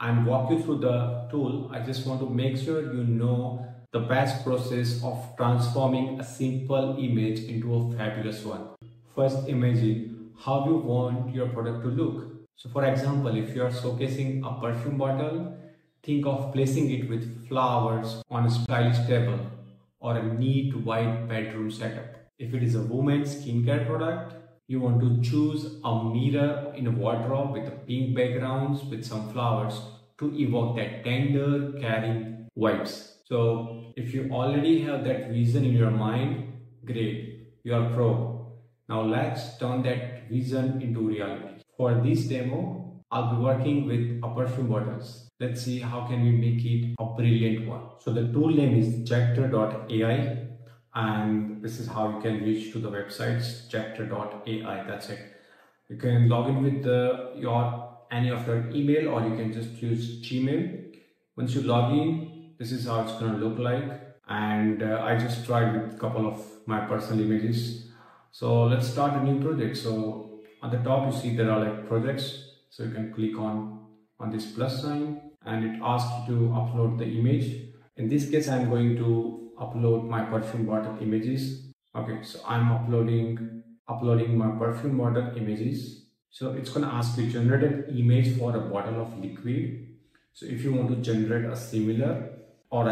and walk you through the tool. I just want to make sure you know the best process of transforming a simple image into a fabulous one. First, imagine how you want your product to look. So for example, if you are showcasing a perfume bottle, think of placing it with flowers on a stylish table or a neat white bedroom setup. If it is a woman's skincare product, you want to choose a mirror in a wardrobe with a pink background with some flowers to evoke that tender, caring vibes. So if you already have that vision in your mind, great, you are pro. Now let's turn that vision into reality. For this demo, I'll be working with a perfume bottles. Let's see how can we make it a brilliant one. So the tool name is Jector.ai. And this is how you can reach to the websites, Jector.ai, that's it. You can log in with any of your email, or you can just use Gmail. Once you log in, this is how it's going to look like. And I just tried with a couple of my personal images. So let's start a new project. So on the top, you see there are like projects. So you can click on this plus sign and it asks you to upload the image. In this case, I'm going to upload my perfume bottle images. Okay, so I'm uploading my perfume bottle images. So it's going to ask you to generate an image for a bottle of liquid. So if you want to generate a similar, or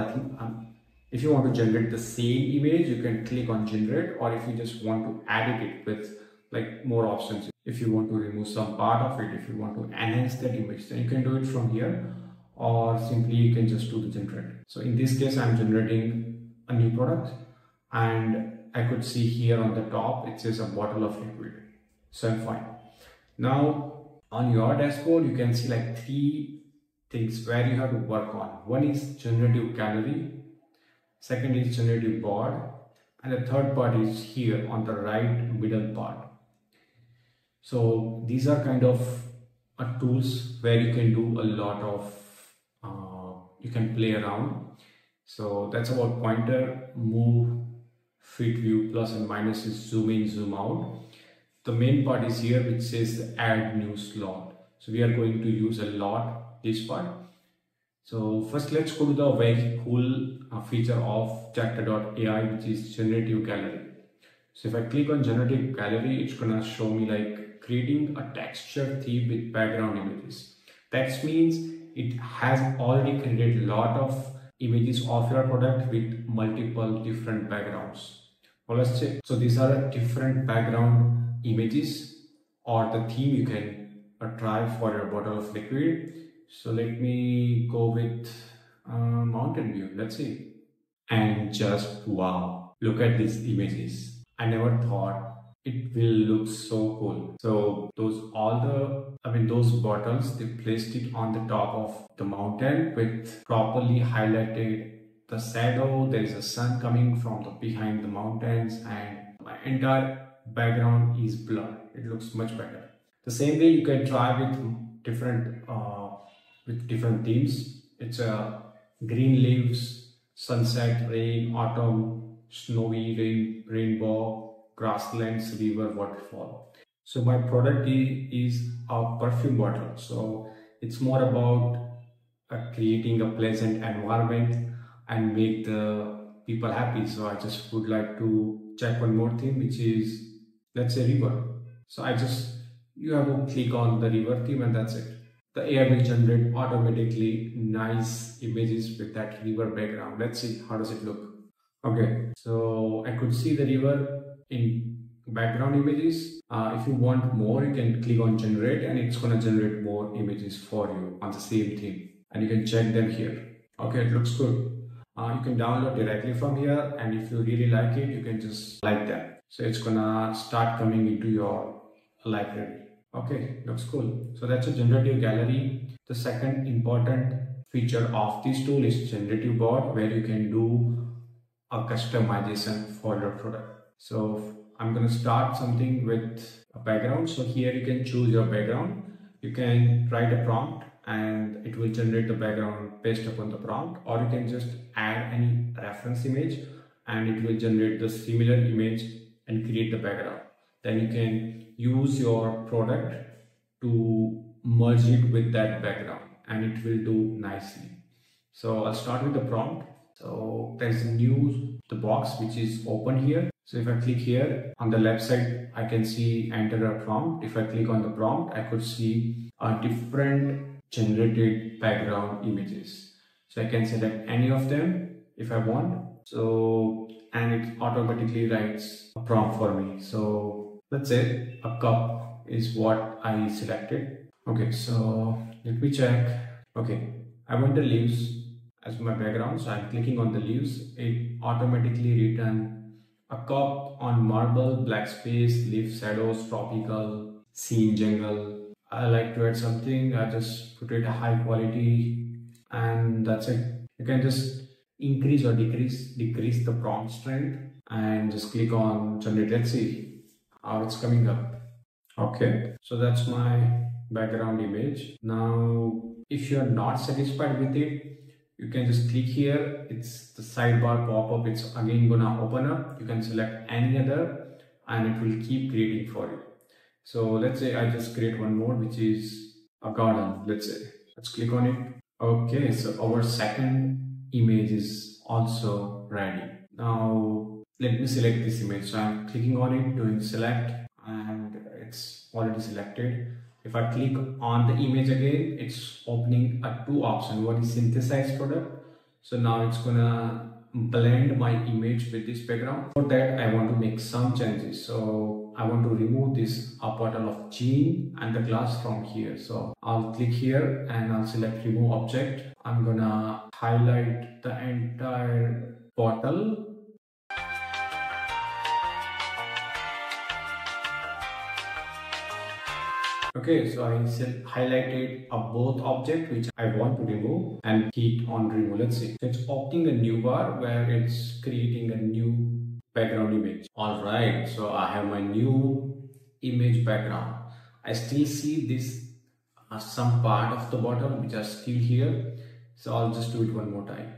if you want to generate the same image, you can click on generate, or if you just want to edit it with like more options. If you want to remove some part of it, if you want to enhance that image, then you can do it from here, or simply you can just do the generate. So in this case, I'm generating a new product, and I could see here on the top it says a bottle of liquid, so I'm fine. Now on your dashboard you can see like three things where you have to work on. One is generative gallery, second is generative board, and the third part is here on the right middle part. So these are kind of tools where you can do a lot of you can play around. So that's about pointer, move, fit view, plus and minus is zoom in, zoom out. The main part is here, which says add new slot. So we are going to use a lot this part. So first let's go to the very cool feature of Jector.ai, which is generative gallery. So if I click on generative gallery, it's gonna show me like creating a texture theme with background images. That means it has already created a lot of images of your product with multiple different backgrounds. Well, let's check. So these are different background images or the theme you can try for your bottle of liquid. So let me go with mountain view. Let's see. And just wow, look at these images. I never thought it will look so cool. So those bottles, they placed it on the top of the mountain with properly highlighted the shadow. There is a sun coming from behind the mountains and my entire background is blurred. It looks much better. The same way you can try with different themes. It's green leaves, sunset, rain, autumn, snowy rain, rainbow, grasslands, river, waterfall. So my product is a perfume bottle. So it's more about creating a pleasant environment and make the people happy. So I just would like to check one more theme, which is, let's say, river. So you have to click on the river theme and that's it. The AI will generate automatically nice images with that river background. Let's see how does it look. Okay, so I could see the river in background images. If you want more, you can click on generate and it's going to generate more images for you on the same theme, and you can check them here. Okay, it looks good. You can download directly from here, and if you really like it, you can just like that. So it's gonna start coming into your library. Okay, looks cool. So that's a generative gallery. The second important feature of this tool is generative board, where you can do a customization for your product. So I'm going to start something with a background. So here you can choose your background. You can write a prompt and it will generate the background based upon the prompt, or you can just add any reference image and it will generate the similar image and create the background. Then you can use your product to merge it with that background and it will do nicely. So I'll start with the prompt. So there's a new box which is open here. So if I click here on the left side, I can see enter a prompt. If I click on the prompt, I could see a different generated background images. So I can select any of them if I want. So, and it automatically writes a prompt for me. So let's say a cup is what I selected. Okay, so let me check. Okay, I want the leaves as my background, so I'm clicking on the leaves. It automatically returns a cup on marble, black space, leaf shadows, tropical, scene, jungle. I like to add something, I just put it a high quality and that's it. You can just increase or decrease the prompt strength and just click on generate. Let's see how it's coming up. Okay, so that's my background image. Now if you're not satisfied with it, you can just click here. It's the sidebar pop-up. It's again gonna open up. You can select any other and it will keep creating for you. So let's say I just create one more, which is a garden. Let's say, let's click on it. Okay, so our second image is also ready. Now let me select this image. So I'm clicking on it, doing select, and it's already selected. If I click on the image again, it's opening a two options. One is synthesized product. So now it's gonna blend my image with this background. For that, I want to make some changes. So I want to remove this up button of gene and the glass from here. So I'll click here and I'll select remove object. I'm gonna highlight the entire bottle. Okay, so I highlighted both objects which I want to remove and hit on remove. Let's see. It's opting a new bar where it's creating a new background image. Alright, so I have my new image background. I still see this some part of the bottom which are still here. So I'll just do it one more time.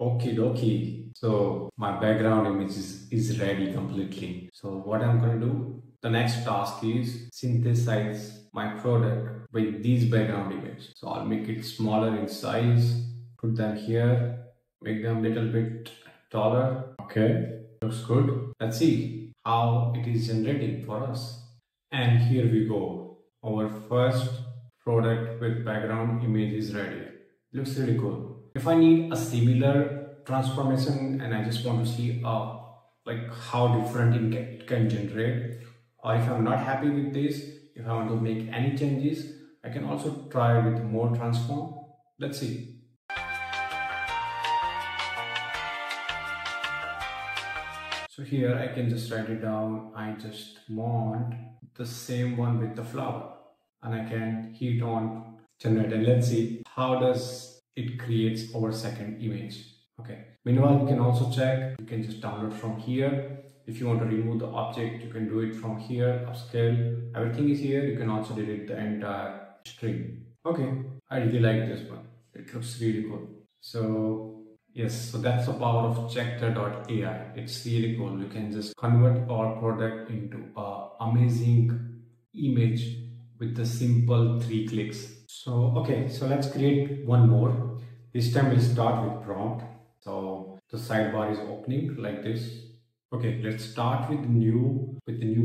Okie dokie. So my background image is ready completely. So what I'm going to do? The next task is synthesize my product with these background images. So I'll make it smaller in size, put them here, make them a little bit taller. Okay, looks good. Let's see how it is generating for us. And here we go. Our first product with background image is ready. Looks really cool. If I need a similar transformation and I just want to see like how different it can generate, or if I'm not happy with this, if I want to make any changes, I can also try with more transform. Let's see. So here I can just write it down. I just want the same one with the flower and I can hit on generate and let's see how does it creates our second image. Okay. Meanwhile, you can also check, you can just download from here. If you want to remove the object, you can do it from here, upscale, everything is here. You can also delete the entire string. Okay, I really like this one. It looks really cool. So yes, so that's the power of Jector.ai. It's really cool. You can just convert our product into an amazing image with the simple 3 clicks. So, okay, so let's create one more. This time we'll start with prompt. So the sidebar is opening like this. Okay, let's start with the new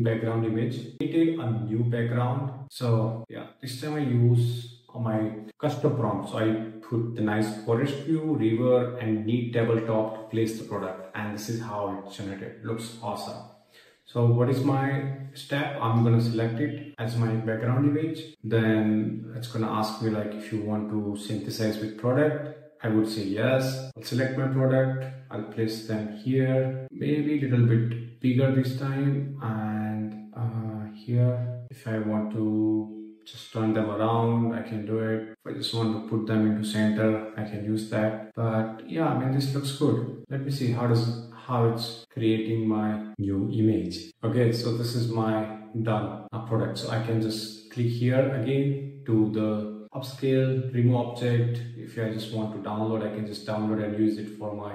background image. I created a new background. So yeah, this time I use my custom prompt. So I put the nice forest view, river, and neat tabletop to place the product. And this is how it's generated. Looks awesome. So what is my step? I'm gonna select it as my background image. Then it's gonna ask me like if you want to synthesize with product. I would say yes. I'll select my product. I'll place them here. Maybe a little bit bigger this time. And here, if I want to just turn them around, I can do it. If I just want to put them into center, I can use that. But yeah, I mean, this looks good. Let me see how it's creating my new image. Okay, so this is my done product. So I can just click here again to the upscale, remove object. If I just want to download, I can just download and use it for my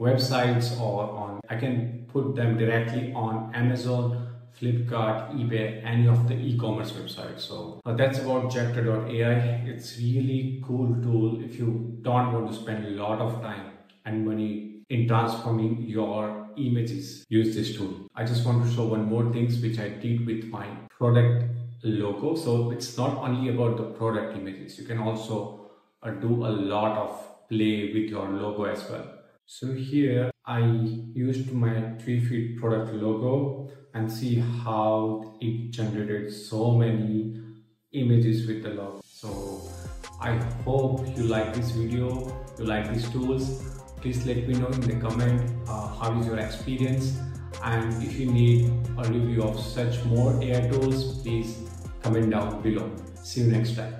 websites or I can put them directly on Amazon Flipkart, eBay, any of the e-commerce websites. So that's about Jector.ai. It's really cool tool if you don't want to spend a lot of time and money in transforming your images. Use this tool. I just want to show one more things which I did with my product logo. So it's not only about the product images. You can also do a lot of play with your logo as well. So here I used my 3-feet product logo and see how it generated so many images with the logo. So I hope you like this video, you like these tools. Please let me know in the comment how is your experience, and if you need a review of such more AI tools, please comment down below. See you next time.